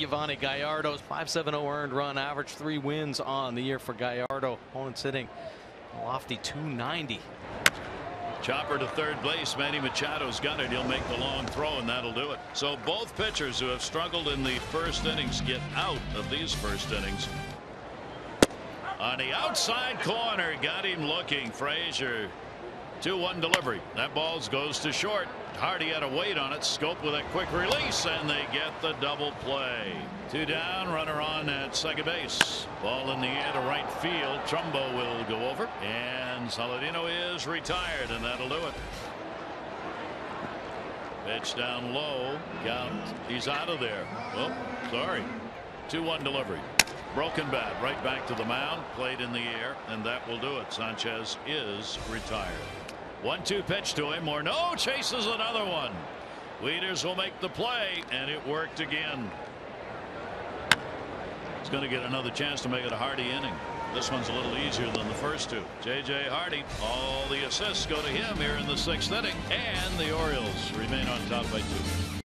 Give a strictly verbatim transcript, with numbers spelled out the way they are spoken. Yovani Gallardo's five seventy earned run average, three wins on the year for Gallardo. Opponents hitting a lofty two ninety. Chopper to third base. Manny Machado's got it. He'll make the long throw, and that'll do it. So both pitchers who have struggled in the first innings get out of these first innings. On the outside corner, got him looking. Frazier, two one delivery. That ball goes to short. Hardy had a weight on it. Scope with a quick release, and they get the double play. Two down, runner on at second base. Ball in the air to right field. Trumbo will go over, and Saladino is retired, and that'll do it. Pitch down low. Count. He's out of there. Oh, sorry. two one delivery. Broken bat. Right back to the mound. Played in the air, and that will do it. Sanchez is retired. one two pitch to him. Morneau chases another one. Leaders will make the play, and it worked again. He's going to get another chance to make it a Hardy inning. This one's a little easier than the first two. J J Hardy, all the assists go to him here in the sixth inning, and the Orioles remain on top by two.